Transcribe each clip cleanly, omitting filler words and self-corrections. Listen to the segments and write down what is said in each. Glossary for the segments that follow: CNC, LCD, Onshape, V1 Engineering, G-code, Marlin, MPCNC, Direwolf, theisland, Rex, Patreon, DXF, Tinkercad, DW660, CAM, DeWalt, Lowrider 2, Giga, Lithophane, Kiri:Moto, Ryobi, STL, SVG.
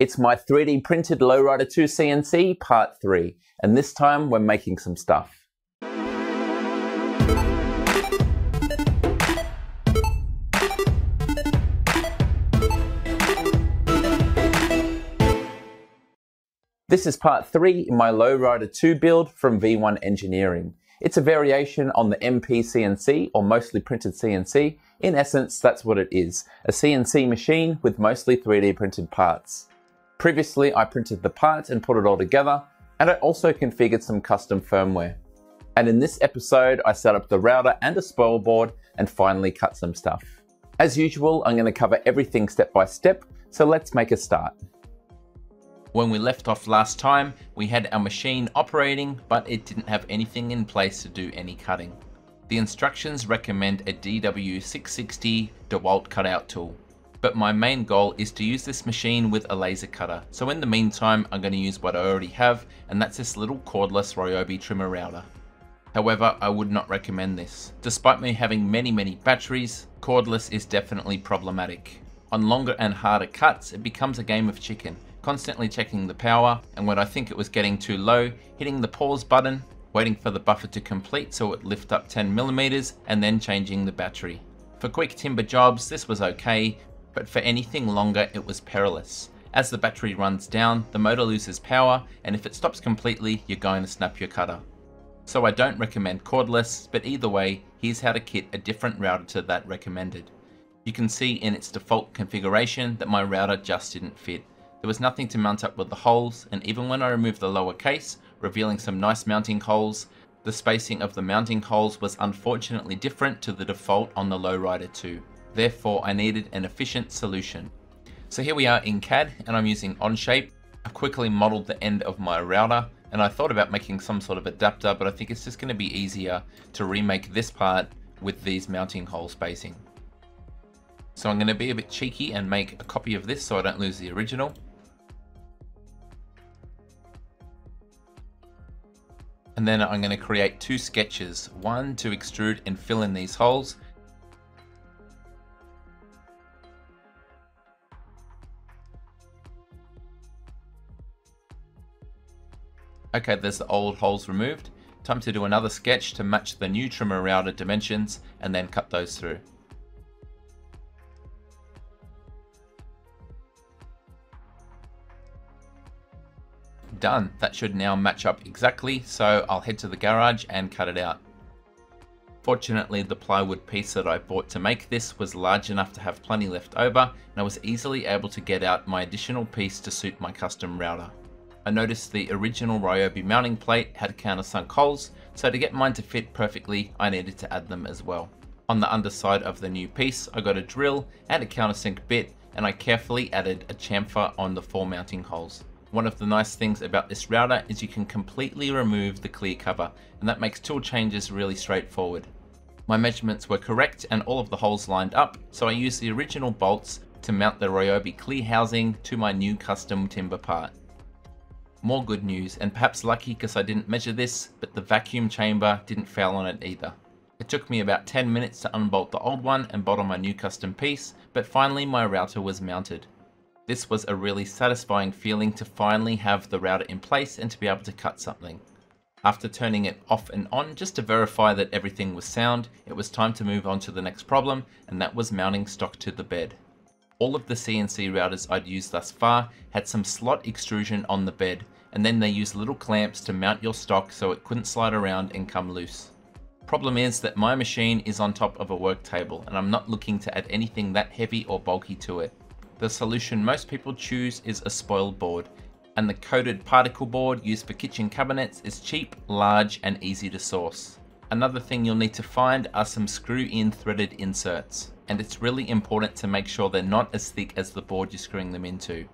It's my 3D printed Lowrider 2 CNC part 3, and this time we're making some stuff. This is part 3 in my Lowrider 2 build from V1 Engineering. It's a variation on the MPCNC, or mostly printed CNC. In essence, that's what it is, a CNC machine with mostly 3D printed parts. Previously, I printed the parts and put it all together, and I also configured some custom firmware. And in this episode, I set up the router and a spoil board and finally cut some stuff. As usual, I'm going to cover everything step by step, so let's make a start. When we left off last time, we had our machine operating, but it didn't have anything in place to do any cutting. The instructions recommend a DW660 DeWalt cutout tool, but my main goal is to use this machine with a laser cutter. So in the meantime, I'm going to use what I already have, and that's this little cordless Ryobi trimmer router. However, I would not recommend this. Despite me having many batteries, cordless is definitely problematic. On longer and harder cuts, it becomes a game of chicken, constantly checking the power, and when I think it was getting too low, hitting the pause button, waiting for the buffer to complete so it lift up 10mm, and then changing the battery. For quick timber jobs, this was okay, but for anything longer it was perilous. As the battery runs down, the motor loses power, and if it stops completely, you're going to snap your cutter. So I don't recommend cordless, but either way, here's how to kit a different router to that recommended. You can see in its default configuration that my router just didn't fit. There was nothing to mount up with the holes, and even when I removed the lower case, revealing some nice mounting holes, the spacing of the mounting holes was unfortunately different to the default on the Lowrider 2. Therefore, I needed an efficient solution. So here we are in CAD, and I'm using Onshape. I quickly modeled the end of my router, and I thought about making some sort of adapter, but I think it's just going to be easier to remake this part with these mounting hole spacing. So I'm going to be a bit cheeky and make a copy of this so I don't lose the original. And then I'm going to create two sketches, one to extrude and fill in these holes, okay, there's the old holes removed. Time to do another sketch to match the new trimmer router dimensions and then cut those through. Done. That should now match up exactly, so I'll head to the garage and cut it out. Fortunately, the plywood piece that I bought to make this was large enough to have plenty left over, and I was easily able to get out my additional piece to suit my custom router. I noticed the original Ryobi mounting plate had countersunk holes, so to get mine to fit perfectly, I needed to add them as well. On the underside of the new piece, I got a drill and a countersunk bit, and I carefully added a chamfer on the four mounting holes. One of the nice things about this router is you can completely remove the clear cover, and that makes tool changes really straightforward. My measurements were correct and all of the holes lined up, so I used the original bolts to mount the Ryobi clear housing to my new custom timber part. More good news, and perhaps lucky because I didn't measure this, but the vacuum chamber didn't fail on it either. It took me about 10 minutes to unbolt the old one and bottom my new custom piece, but finally my router was mounted. This was a really satisfying feeling to finally have the router in place and to be able to cut something. After turning it off and on just to verify that everything was sound, it was time to move on to the next problem, and that was mounting stock to the bed. All of the CNC routers I'd used thus far had some slot extrusion on the bed, and then they used little clamps to mount your stock so it couldn't slide around and come loose. Problem is that my machine is on top of a work table, and I'm not looking to add anything that heavy or bulky to it. The solution most people choose is a spoil board, and the coated particle board used for kitchen cabinets is cheap, large, and easy to source. Another thing you'll need to find are some screw-in threaded inserts, and it's really important to make sure they're not as thick as the board you're screwing them into.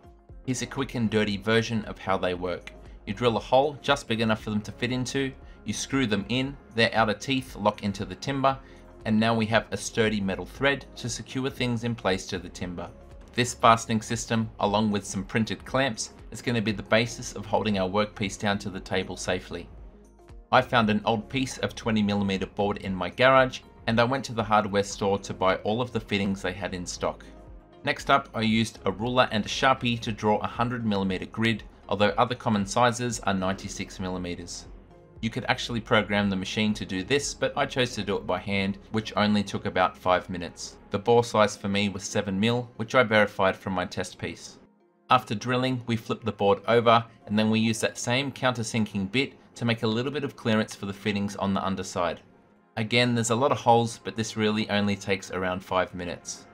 Here's a quick and dirty version of how they work. You drill a hole just big enough for them to fit into, you screw them in, their outer teeth lock into the timber, and now we have a sturdy metal thread to secure things in place to the timber. This fastening system, along with some printed clamps, is going to be the basis of holding our workpiece down to the table safely. I found an old piece of 20mm board in my garage, and I went to the hardware store to buy all of the fittings they had in stock. Next up, I used a ruler and a Sharpie to draw a 100mm grid, although other common sizes are 96mm. You could actually program the machine to do this, but I chose to do it by hand, which only took about 5 minutes. The bore size for me was 7mm, which I verified from my test piece. After drilling, we flipped the board over, and then we used that same countersinking bit to make a little bit of clearance for the fittings on the underside. Again, there's a lot of holes, but this really only takes around 5 minutes.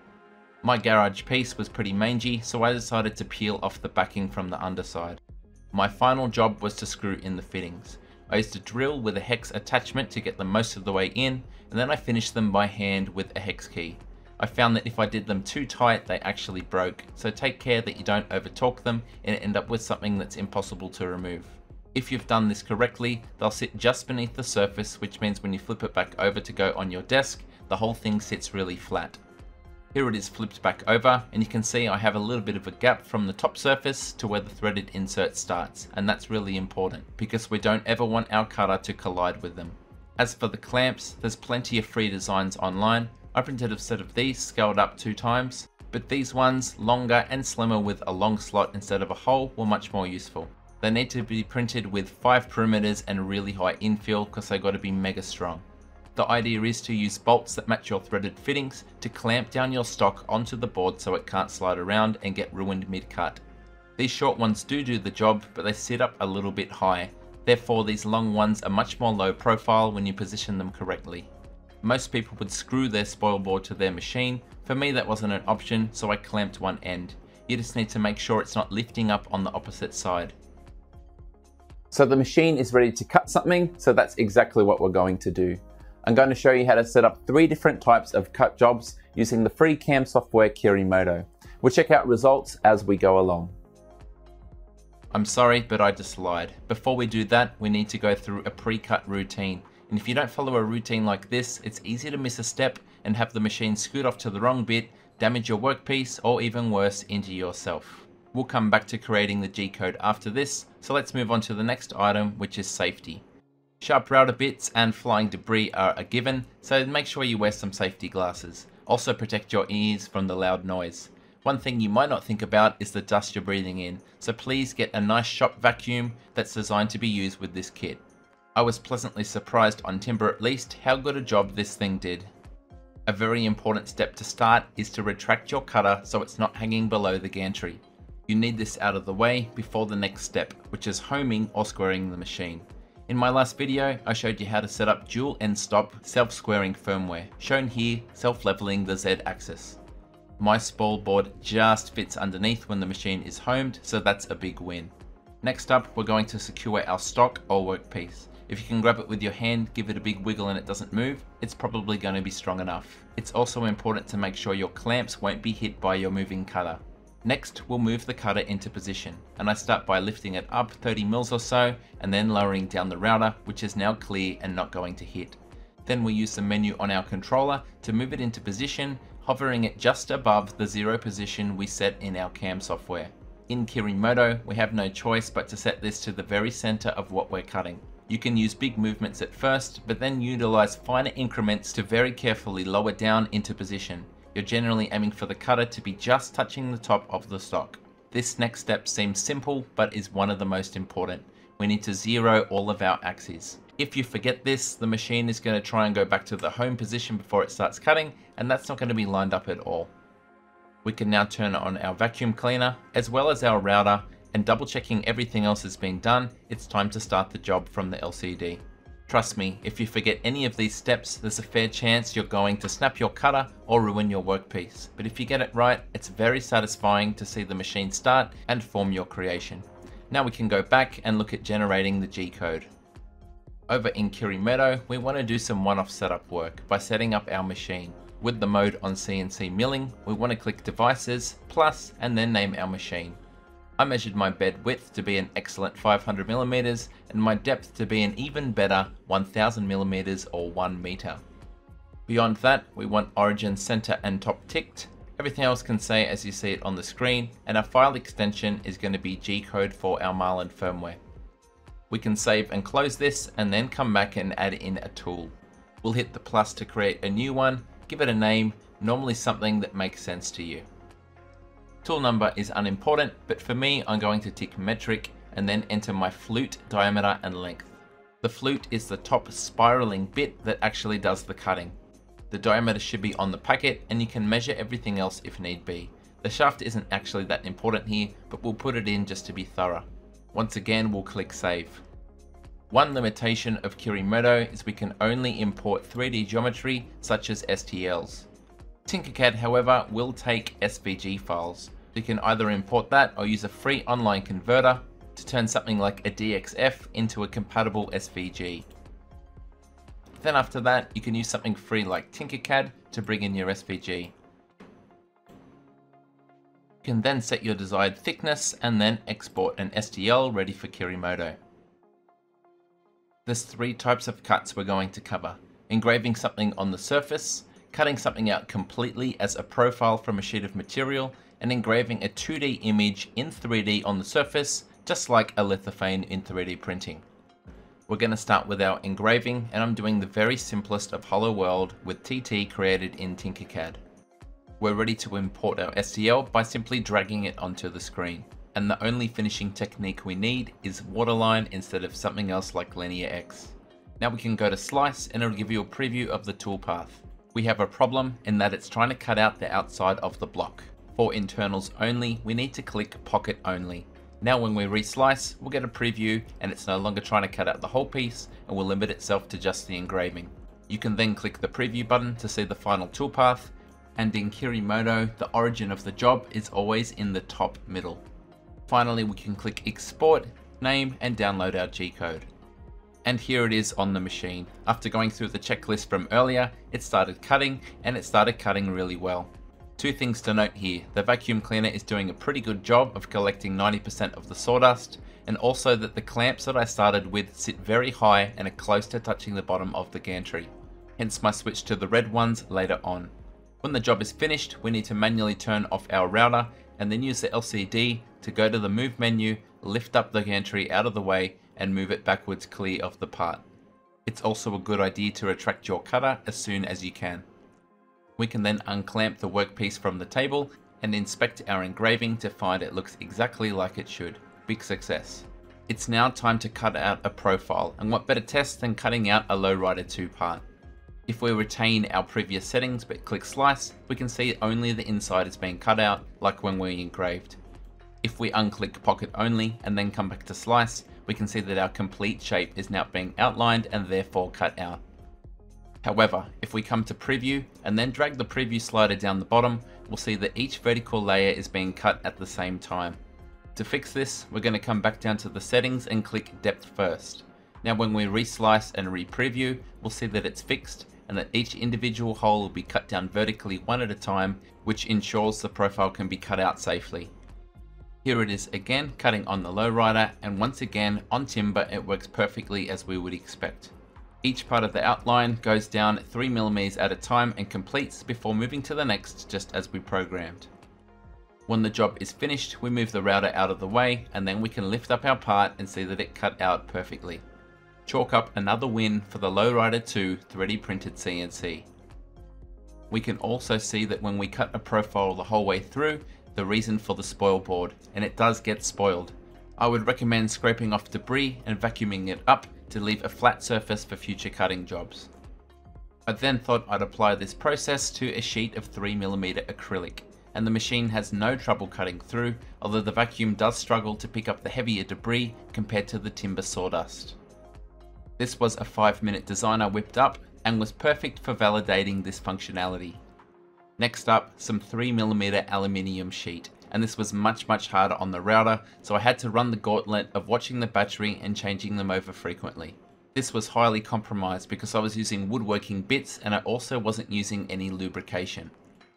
My garage piece was pretty mangy, so I decided to peel off the backing from the underside. My final job was to screw in the fittings. I used a drill with a hex attachment to get them most of the way in, and then I finished them by hand with a hex key. I found that if I did them too tight, they actually broke, so take care that you don't over-torque them and end up with something that's impossible to remove. If you've done this correctly, they'll sit just beneath the surface, which means when you flip it back over to go on your desk, the whole thing sits really flat. Here it is flipped back over, and you can see I have a little bit of a gap from the top surface to where the threaded insert starts, and that's really important because we don't ever want our cutter to collide with them. As for the clamps, there's plenty of free designs online. I printed a set of these scaled up 2 times, but these ones, longer and slimmer with a long slot instead of a hole, were much more useful. They need to be printed with 5 perimeters and really high infill because they got to be mega strong. The idea is to use bolts that match your threaded fittings to clamp down your stock onto the board so it can't slide around and get ruined mid-cut. These short ones do the job, but they sit up a little bit high. Therefore, these long ones are much more low profile when you position them correctly. Most people would screw their spoil board to their machine. For me, that wasn't an option, so I clamped one end. You just need to make sure it's not lifting up on the opposite side. So the machine is ready to cut something, so that's exactly what we're going to do. I'm going to show you how to set up 3 different types of cut jobs using the free CAM software Kiri:Moto. We'll check out results as we go along. I'm sorry, but I just lied. Before we do that, we need to go through a pre-cut routine. And if you don't follow a routine like this, it's easy to miss a step and have the machine scoot off to the wrong bit, damage your workpiece, or even worse, injure yourself. We'll come back to creating the G-code after this, so let's move on to the next item, which is safety. Sharp router bits and flying debris are a given, so make sure you wear some safety glasses. Also protect your ears from the loud noise. One thing you might not think about is the dust you're breathing in, so please get a nice shop vacuum that's designed to be used with this kit. I was pleasantly surprised, on timber at least, how good a job this thing did. A very important step to start is to retract your cutter so it's not hanging below the gantry. You need this out of the way before the next step, which is homing or squaring the machine. In my last video, I showed you how to set up dual end stop self-squaring firmware, shown here self-leveling the Z axis. My spool board just fits underneath when the machine is homed, so that's a big win. Next up, we're going to secure our stock or workpiece. If you can grab it with your hand, give it a big wiggle and it doesn't move, it's probably going to be strong enough. It's also important to make sure your clamps won't be hit by your moving cutter. Next, we'll move the cutter into position, and I start by lifting it up 30mm or so, and then lowering down the router, which is now clear and not going to hit. Then we use the menu on our controller to move it into position, hovering it just above the 0 position we set in our CAM software. In Kiri:Moto, we have no choice but to set this to the very center of what we're cutting. You can use big movements at first, but then utilize finer increments to very carefully lower down into position. You're generally aiming for the cutter to be just touching the top of the stock. This next step seems simple, but is one of the most important. We need to zero all of our axes. If you forget this, the machine is going to try and go back to the home position before it starts cutting, and that's not going to be lined up at all. We can now turn on our vacuum cleaner, as well as our router, and double checking everything else has been done, it's time to start the job from the LCD. Trust me, if you forget any of these steps, there's a fair chance you're going to snap your cutter or ruin your workpiece. But if you get it right, it's very satisfying to see the machine start and form your creation. Now we can go back and look at generating the G-code. Over in Kiri:Moto, we want to do some one-off setup work by setting up our machine. With the mode on CNC milling, we want to click Devices, Plus, and then name our machine. I measured my bed width to be an excellent 500mm and my depth to be an even better 1000mm or 1 meter. Beyond that, we want origin, center and top ticked. Everything else can say as you see it on the screen, and our file extension is going to be G-code for our Marlin firmware. We can save and close this and then come back and add in a tool. We'll hit the plus to create a new one, give it a name, normally something that makes sense to you. Tool number is unimportant, but for me, I'm going to tick metric and then enter my flute diameter and length. The flute is the top spiraling bit that actually does the cutting. The diameter should be on the packet and you can measure everything else if need be. The shaft isn't actually that important here, but we'll put it in just to be thorough. Once again, we'll click save. One limitation of Kiri:Moto is we can only import 3D geometry such as STLs. Tinkercad, however, will take SVG files. You can either import that or use a free online converter to turn something like a DXF into a compatible SVG. Then after that, you can use something free like Tinkercad to bring in your SVG. You can then set your desired thickness and then export an STL ready for Kiri:Moto. There's three types of cuts we're going to cover: engraving something on the surface, cutting something out completely as a profile from a sheet of material, and engraving a 2D image in 3D on the surface, just like a lithophane in 3D printing. We're going to start with our engraving, and I'm doing the very simplest of Hollow World with TT created in Tinkercad. We're ready to import our STL by simply dragging it onto the screen. And the only finishing technique we need is waterline instead of something else like Linear X. Now we can go to Slice and it'll give you a preview of the toolpath. We have a problem in that it's trying to cut out the outside of the block. For internals only, we need to click Pocket Only. Now when we reslice, we'll get a preview and it's no longer trying to cut out the whole piece and will limit itself to just the engraving. You can then click the preview button to see the final toolpath, and in Kiri:Moto, the origin of the job is always in the top middle. Finally, we can click export, name, and download our G-code. And here it is on the machine. After going through the checklist from earlier, it started cutting, and it started cutting really well. Two things to note here: the vacuum cleaner is doing a pretty good job of collecting 90% of the sawdust, and also that the clamps that I started with sit very high and are close to touching the bottom of the gantry, hence my switch to the red ones later on. When the job is finished, we need to manually turn off our router and then use the LCD to go to the move menu, lift up the gantry out of the way and move it backwards clear of the part. It's also a good idea to retract your cutter as soon as you can. We can then unclamp the workpiece from the table and inspect our engraving to find it looks exactly like it should. Big success. It's now time to cut out a profile, and what better test than cutting out a Lowrider 2 part. If we retain our previous settings but click slice, we can see only the inside is being cut out like when we engraved. If we unclick pocket only and then come back to slice, we can see that our complete shape is now being outlined and therefore cut out. However, if we come to preview and then drag the preview slider down the bottom, we'll see that each vertical layer is being cut at the same time. To fix this, we're going to come back down to the settings and click depth first. Now when we reslice and re-preview, we'll see that it's fixed and that each individual hole will be cut down vertically one at a time, which ensures the profile can be cut out safely. Here it is again, cutting on the Lowrider, and once again on timber it works perfectly as we would expect. Each part of the outline goes down 3 mm at a time and completes before moving to the next, just as we programmed. When the job is finished, we move the router out of the way and then we can lift up our part and see that it cut out perfectly. Chalk up another win for the Lowrider 2 3D printed CNC. We can also see that when we cut a profile the whole way through, the reason for the spoil board, and it does get spoiled. I would recommend scraping off debris and vacuuming it up to leave a flat surface for future cutting jobs. I then thought I'd apply this process to a sheet of 3 mm acrylic, and the machine has no trouble cutting through, although the vacuum does struggle to pick up the heavier debris compared to the timber sawdust. This was a 5-minute design I whipped up and was perfect for validating this functionality. Next up, some 3 mm aluminium sheet, and this was much harder on the router, so I had to run the gauntlet of watching the battery and changing them over frequently. This was highly compromised because I was using woodworking bits and I also wasn't using any lubrication.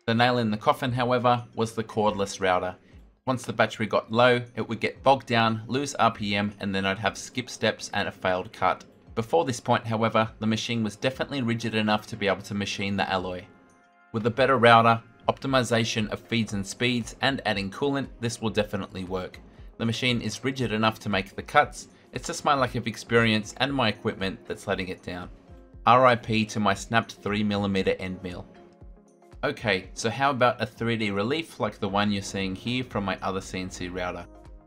The nail in the coffin, however, was the cordless router. Once the battery got low, it would get bogged down, lose RPM, and then I'd have skip steps and a failed cut. Before this point, however, the machine was definitely rigid enough to be able to machine the alloy. With a better router, optimization of feeds and speeds, and adding coolant, this will definitely work. The machine is rigid enough to make the cuts, it's just my lack of experience and my equipment that's letting it down. RIP to my snapped 3 mm end mill. Okay, so how about a 3D relief like the one you're seeing here from my other CNC router?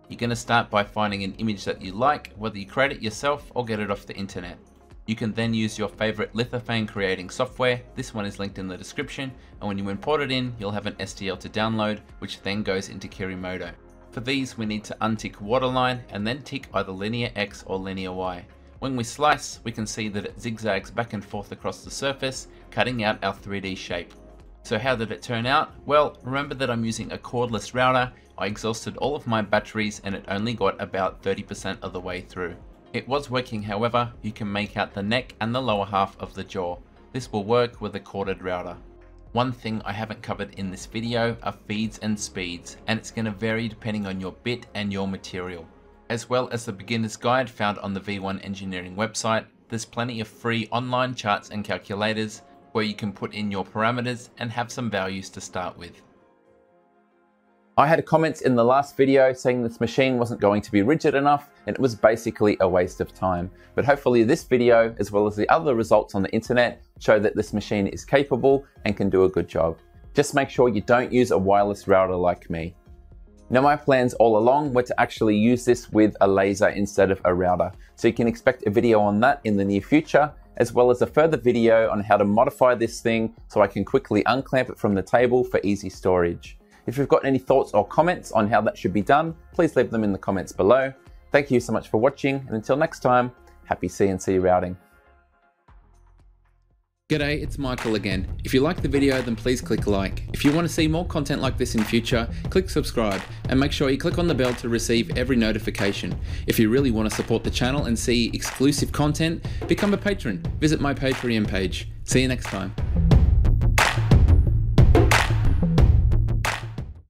You're going to start by finding an image that you like, whether you create it yourself or get it off the internet. You can then use your favorite lithophane creating software. This one is linked in the description, and when you import it in, you'll have an STL to download, which then goes into Kiri:Moto. For these, we need to untick waterline and then tick either linear X or linear Y. When we slice, we can see that it zigzags back and forth across the surface, cutting out our 3D shape. So how did it turn out? Well, remember that I'm using a cordless router. I exhausted all of my batteries and it only got about 30% of the way through. It was working, however. You can make out the neck and the lower half of the jaw. This will work with a corded router. One thing I haven't covered in this video are feeds and speeds, and it's going to vary depending on your bit and your material. As well as the beginner's guide found on the V1 Engineering website, there's plenty of free online charts and calculators where you can put in your parameters and have some values to start with. I had comments in the last video saying this machine wasn't going to be rigid enough and it was basically a waste of time. But hopefully this video, as well as the other results on the internet, show that this machine is capable and can do a good job. Just make sure you don't use a wireless router like me. Now, my plans all along were to actually use this with a laser instead of a router, so you can expect a video on that in the near future, as well as a further video on how to modify this thing so I can quickly unclamp it from the table for easy storage. If you've got any thoughts or comments on how that should be done, please leave them in the comments below. Thank you so much for watching, and until next time, happy CNC routing. G'day, it's Michael again. If you like the video, then please click like. If you want to see more content like this in future, click subscribe and make sure you click on the bell to receive every notification. If you really want to support the channel and see exclusive content, become a patron. Visit my Patreon page. See you next time.